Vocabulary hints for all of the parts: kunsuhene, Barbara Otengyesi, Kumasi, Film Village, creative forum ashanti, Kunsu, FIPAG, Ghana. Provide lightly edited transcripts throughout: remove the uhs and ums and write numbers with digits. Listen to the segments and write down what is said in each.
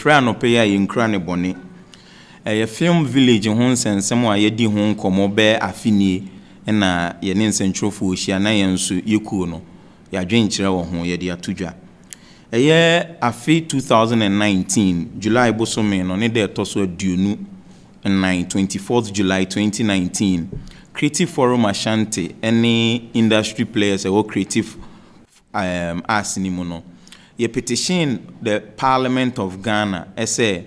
Pranopeya in Craneboni, a film village in Hons and Samoa Yedi Hong Comobe Affini, and a Yenin Central Fushiana Yansu Yukuno, Yadrin Chirawo Hon Yedia Tuja. A year afi 2019, July Bosomen on a day Tosso Dunu, and 24th July 2019, Creative Forum Ashanti, any industry players or creative as Nimono. Ye petition the Parliament of Ghana, ese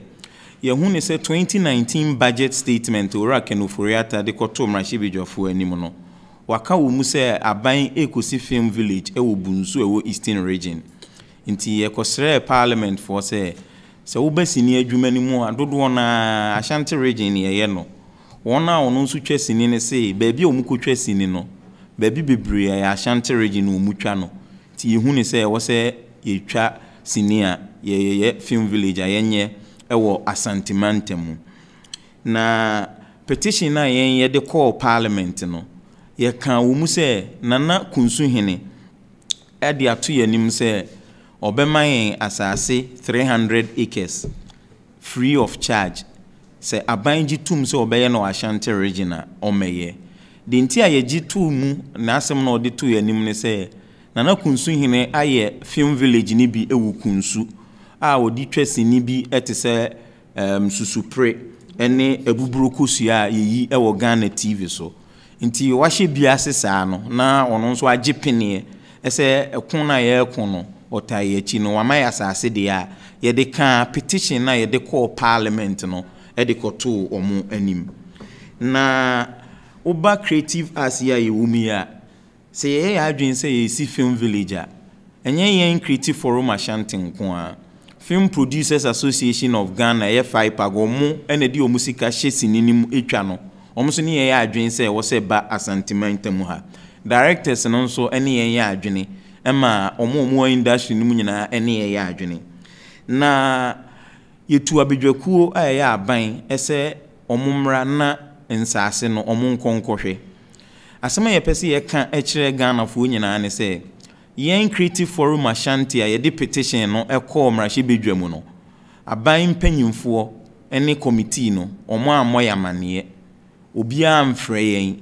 Yehun is a 2019 budget statement or Kenufuriata de Kotom Rashibijo for Nimono. Waka Wumuse Abain Ekusi Film Village, Ewu Bunsu, Ewu Eastern Region. Inti Ekosre Parliament for say, so Besini Jumanimo, and Dodwana Ashanti Region, Yeno. 1 hour no suches in any say, Baby Omukuches in no. Baby Bibri, Ashanti Region, Umuchano. Ti Yehun say, was a Yecha senior ye film village ayenye ewo asantemantem na petition na yenye de call parliament no ye kan wo mu se nana kunsuhene e de ato yanim se obemayen asase 300 acres free of charge se abanji tum se obeye na Ashanti regional omeye de ntia ye gi tum na asem na ode to yanim ne se Nana kunsu hine aye film village ni bi ewu kunsu a wodi twese ni bi etese susupre ene ebuburokosu a yeyi ewo Ghana TV so nti wahye bia sesa no na ono nso agipene ese ekun na ye ekun no otaye chi no wamaya asase de a ye de kan petition na ye de call parliament no e de koto omo anim na oba creative as ya yewumi a say I dream say you see film villager and ye Creative Forum Ashanti nkoa Film Producers Association of Ghana FIPAGOMU and a deal musica shesi ninim etwa no almost ni ye adwen say was a ba asantemantem ha directors no so any ye adwene ema omo industry nim nyina any ye adwene na yetu abedwakuo a ye aban ese omumra na nsase no omunkonkohwe Asama ye pesi ye kan echire Ghana fo nyina ne se yen Creative Forum Ashanti a ye de petition no e call mrahye bedwamu no aban panyimfo ene committee no omo amoyamane ye obi amfre yen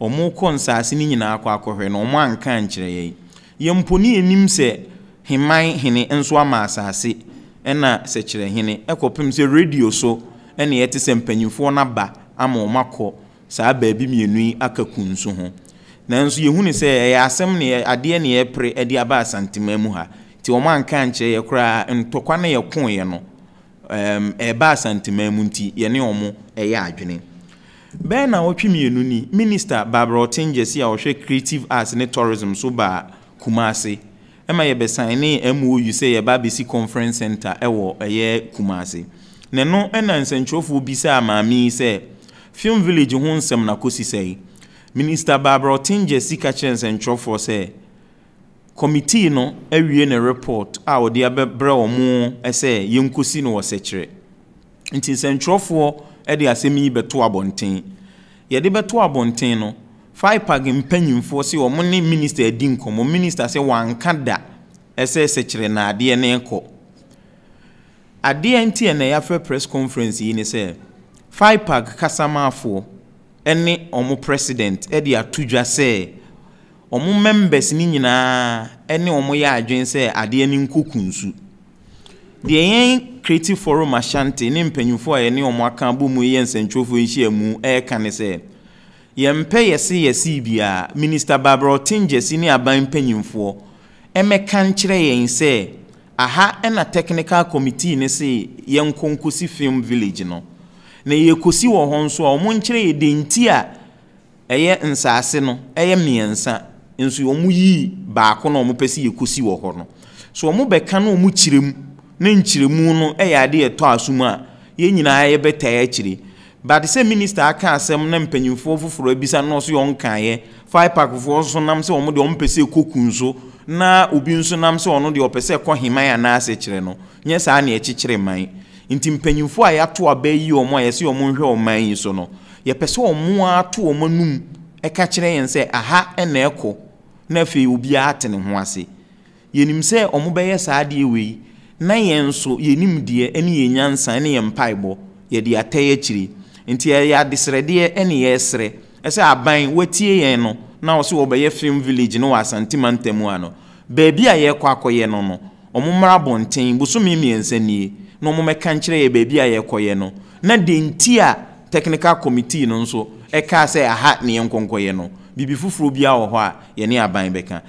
omo konsaase ni nyina akwakwohwe no omo anka ankyere ye yemponi enim se himan hene enso ama asase ena se kyere hene ekopem se radio so ene ye te se panyimfo na ba ama omakọ saa baabi mienu akakunso ho nanso yehuni sɛ ɛyɛ asɛm ne adeɛ ne ɛpre ɛde aba asantema mu ha ti wɔn anka ankyerɛ yɛ kora ntɔkwa ne yɛ koe no ɛba asantema mu nti yɛ ne ɔmo ɛyɛ adwene bɛɛ na wɔtwe mienu ni minister Barbara Otengyesi a ɔhwɛ creative arts ne tourism so ba Kumasi ɛma yɛ bɛsan ne MOU sɛ yɛ ba bɛsi conference center ɛwɔ ɛyɛ Kumasi ne no ɛna nsɛnkyerɛfoɔ bi sɛ amaami sɛ Film Village honsem na kosi sei Minister Barbara Otengyesi ka chance and trofo say committee no awie na report a odi abebre omo ese yenkosi no wasechre nti sentrofo e de asemi beto abonten ye de beto abonten no five pag mpanyimfo se omo ne minister edi nkomo minister se wanka da ese sechre na ade ne ko ade nti na ya fe press conference yi ne say FIPAG Kasamafo ene omo president edi atudwa se omo members ni nyina ene omo ya adwen se ade ani nkokunsu de yen Creative Forum Ashanti ne mpanyimfo ene omo aka bo mu yen sentrofo nhia mu e ka ne se yempe yesi bia Minister Barbara Otengyesi ne aban mpanyimfo emeka nkyere yen se aha ena technical committee ne se yen konkosi film village no na yekosi wo ho nso a omonkyere ye denti a eye nsaase no eye miensa nso omuyi baako na omopesi yekosi wo ho no so omobeka na omukyirem na nkyiremu no eye ade eto asum a ye nyina aye betae akyire but se minister aka asem na mpanyimfo foforo abisa na so yonkan ye FIPAG foforo so nam se omode ompesi ekokunso na obi nso nam se ono de opese ekohiman ana asekyere no nya saa na ekyekere man Inti mpanyimfo a yato abayi omo a yesi omo nhwe oman so no ye pese omo ato omo num e ka kire yen se aha ena eko na fe obi atene ho ase yenim se omo beye saade we na yenso yenimde ene yenyansa ene yempaibo ye de ataye chiri nti ye adesrede ene ye sre ese aban watie yen no na wo se wo be film village no Asante Mantam ano baby a ye kwakoye no no omomra bonten busumi miensa ni no momeka nkyere ye baby a ye koye no na de nti a technical committee no nso eka se aha ne yenkonkoye no bibi fufuro bia wo ho a ye ne aban beka